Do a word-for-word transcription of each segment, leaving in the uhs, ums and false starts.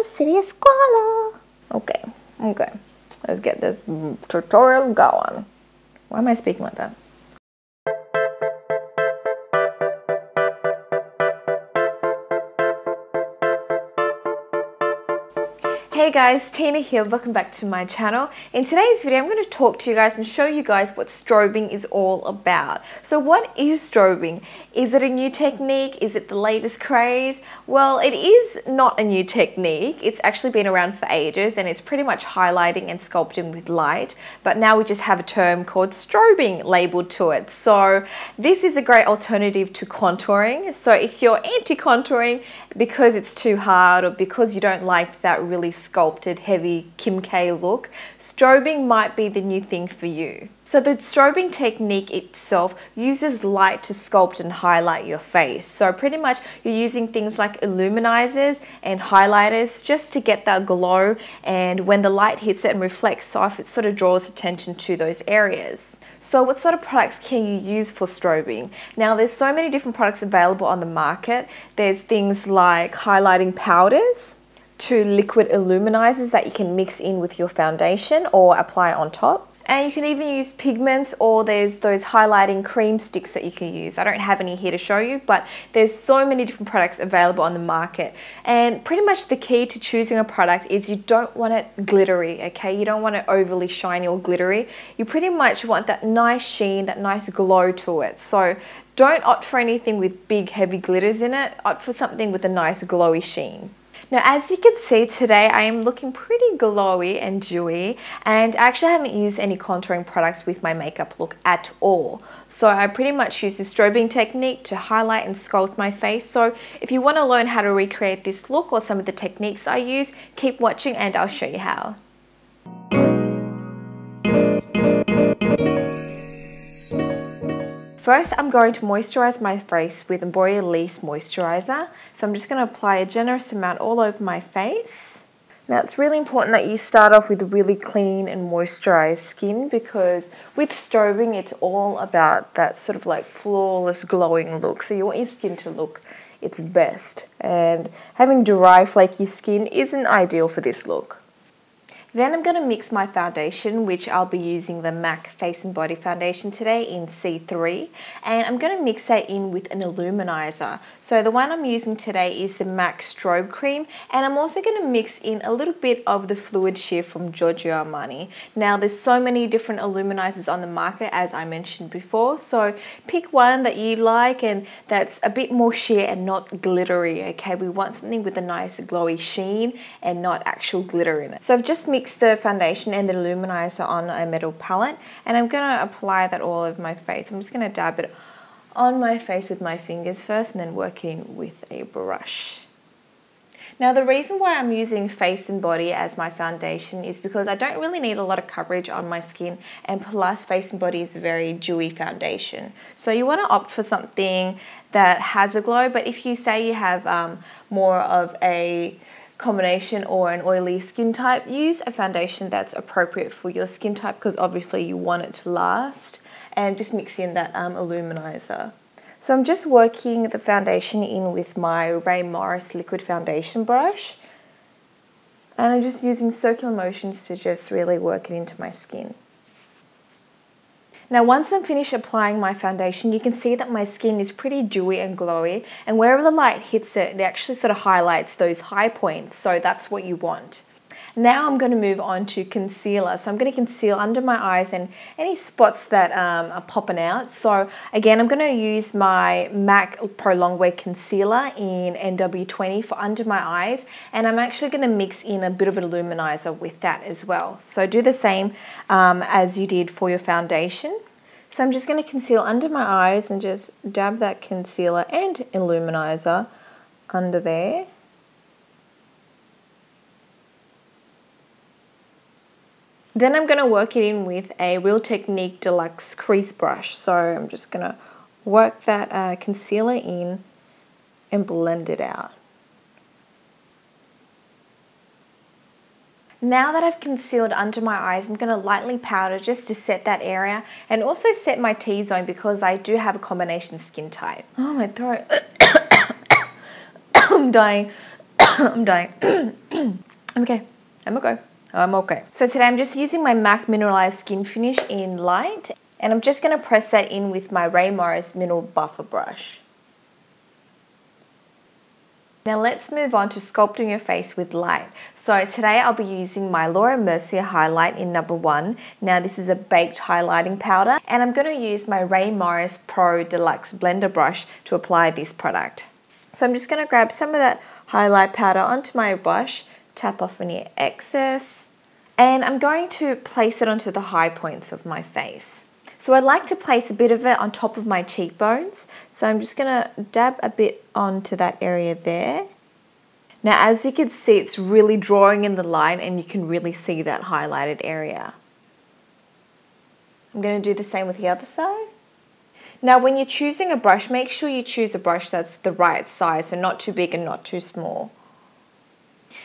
the city of Squalor. Okay, okay. Let's get this tutorial going. Why am I speaking like that? Hey guys, Tina here, welcome back to my channel. In today's video, I'm going to talk to you guys and show you guys what strobing is all about. So what is strobing? Is it a new technique? Is it the latest craze? Well, it is not a new technique. It's actually been around for ages and it's pretty much highlighting and sculpting with light, but now we just have a term called strobing labeled to it. So this is a great alternative to contouring. So if you're anti-contouring because it's too hard or because you don't like that really sculpted heavy Kim K look, strobing might be the new thing for you. So the strobing technique itself uses light to sculpt and highlight your face. So pretty much you're using things like illuminizers and highlighters just to get that glow, and when the light hits it and reflects off, it sort of draws attention to those areas. So what sort of products can you use for strobing? Now there's so many different products available on the market. There's things like highlighting powders, to liquid illuminizers that you can mix in with your foundation or apply on top. And you can even use pigments, or there's those highlighting cream sticks that you can use. I don't have any here to show you, but there's so many different products available on the market. And pretty much the key to choosing a product is you don't want it glittery, okay? You don't want it overly shiny or glittery. You pretty much want that nice sheen, that nice glow to it. So don't opt for anything with big, heavy glitters in it. Opt for something with a nice glowy sheen. Now, as you can see today, I am looking pretty glowy and dewy, and I actually haven't used any contouring products with my makeup look at all. So I pretty much use the strobing technique to highlight and sculpt my face. So if you want to learn how to recreate this look or some of the techniques I use, keep watching and I'll show you how. First, I'm going to moisturize my face with Embryolisse moisturizer. So I'm just going to apply a generous amount all over my face. Now, it's really important that you start off with a really clean and moisturized skin, because with strobing, it's all about that sort of like flawless glowing look. So you want your skin to look its best, and having dry, flaky skin isn't ideal for this look. Then I'm going to mix my foundation, which I'll be using the MAC Face and Body Foundation today in C three. And I'm going to mix that in with an illuminizer. So the one I'm using today is the MAC Strobe Cream. And I'm also going to mix in a little bit of the Fluid Sheer from Giorgio Armani. Now there's so many different illuminizers on the market, as I mentioned before. So pick one that you like and that's a bit more sheer and not glittery, okay? We want something with a nice glowy sheen and not actual glitter in it. So I've just mixed Mix the foundation and the illuminizer on a metal palette, and I'm going to apply that all over my face. I'm just going to dab it on my face with my fingers first and then work in with a brush. Now the reason why I'm using face and body as my foundation is because I don't really need a lot of coverage on my skin, and plus face and body is a very dewy foundation. So you want to opt for something that has a glow, but if you say you have um, more of a combination or an oily skin type, use a foundation that's appropriate for your skin type, because obviously you want it to last, and just mix in that um, illuminizer. So I'm just working the foundation in with my Ray Morris liquid foundation brush, and I'm just using circular motions to just really work it into my skin. Now once I'm finished applying my foundation, you can see that my skin is pretty dewy and glowy, and wherever the light hits it, it actually sort of highlights those high points, so that's what you want. Now I'm going to move on to concealer. So I'm going to conceal under my eyes and any spots that um, are popping out. So again, I'm going to use my MAC Pro Longwear Concealer in N W twenty for under my eyes. And I'm actually going to mix in a bit of an illuminizer with that as well. So do the same um, as you did for your foundation. So I'm just going to conceal under my eyes and just dab that concealer and illuminizer under there. Then I'm going to work it in with a Real Technique Deluxe Crease Brush. So I'm just going to work that uh, concealer in and blend it out. Now that I've concealed under my eyes, I'm going to lightly powder just to set that area and also set my T-zone, because I do have a combination skin type. Oh, my throat. I'm dying. I'm dying. I'm okay. I'm okay. I'm okay. So today I'm just using my MAC Mineralize Skin Finish in Light, and I'm just going to press that in with my Ray Morris Mineral Buffer Brush. Now let's move on to sculpting your face with light. So today I'll be using my Laura Mercier highlight in number one. Now this is a baked highlighting powder, and I'm going to use my Ray Morris Pro Deluxe Blender Brush to apply this product. So I'm just going to grab some of that highlight powder onto my brush, tap off any excess, and I'm going to place it onto the high points of my face. So I'd like to place a bit of it on top of my cheekbones. So I'm just going to dab a bit onto that area there. Now as you can see, it's really drawing in the line and you can really see that highlighted area. I'm going to do the same with the other side. Now when you're choosing a brush, make sure you choose a brush that's the right size, so not too big and not too small.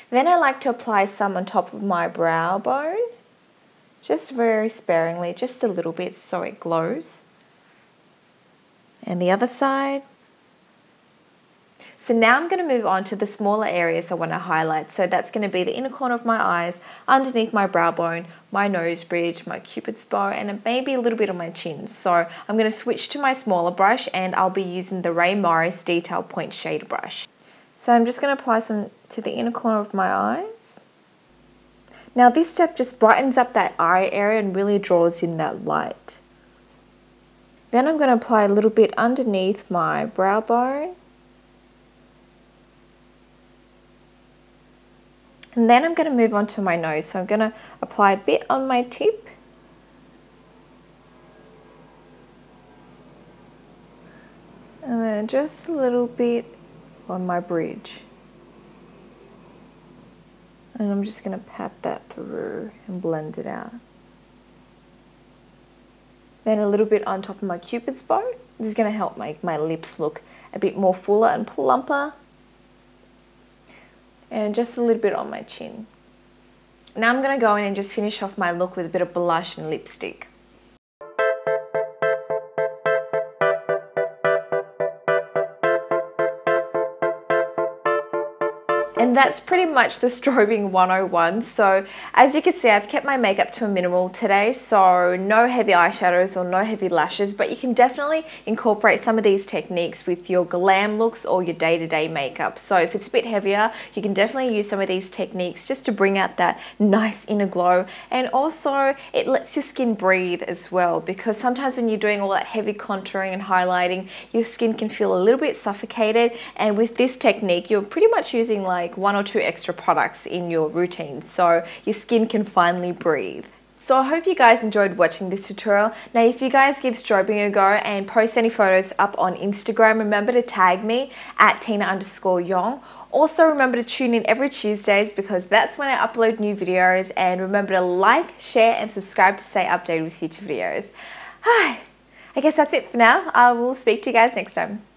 Then I like to apply some on top of my brow bone, just very sparingly, just a little bit so it glows. And the other side. So now I'm going to move on to the smaller areas I want to highlight. So that's going to be the inner corner of my eyes, underneath my brow bone, my nose bridge, my cupid's bow, and maybe a little bit on my chin. So I'm going to switch to my smaller brush, and I'll be using the Ray Morris Detail Point Shader Brush. So I'm just going to apply some to the inner corner of my eyes. Now this step just brightens up that eye area and really draws in that light. Then I'm going to apply a little bit underneath my brow bone. And then I'm going to move on to my nose. So I'm going to apply a bit on my tip. And then just a little bit on my bridge. And I'm just going to pat that through and blend it out. Then a little bit on top of my cupid's bow. This is going to help make my lips look a bit more fuller and plumper. And just a little bit on my chin. Now I'm going to go in and just finish off my look with a bit of blush and lipstick. And that's pretty much the strobing one oh one. So as you can see, I've kept my makeup to a minimal today, so no heavy eyeshadows or no heavy lashes, but you can definitely incorporate some of these techniques with your glam looks or your day-to-day makeup. So if it's a bit heavier, you can definitely use some of these techniques just to bring out that nice inner glow. And also it lets your skin breathe as well, because sometimes when you're doing all that heavy contouring and highlighting, your skin can feel a little bit suffocated. And with this technique, you're pretty much using like Like one or two extra products in your routine, so your skin can finally breathe. So I hope you guys enjoyed watching this tutorial. Now if you guys give strobing a go and post any photos up on Instagram, remember to tag me at Tina underscore Yong. Also remember to tune in every Tuesdays, because that's when I upload new videos, and remember to like, share and subscribe to stay updated with future videos. Hi, I guess that's it for now. I will speak to you guys next time.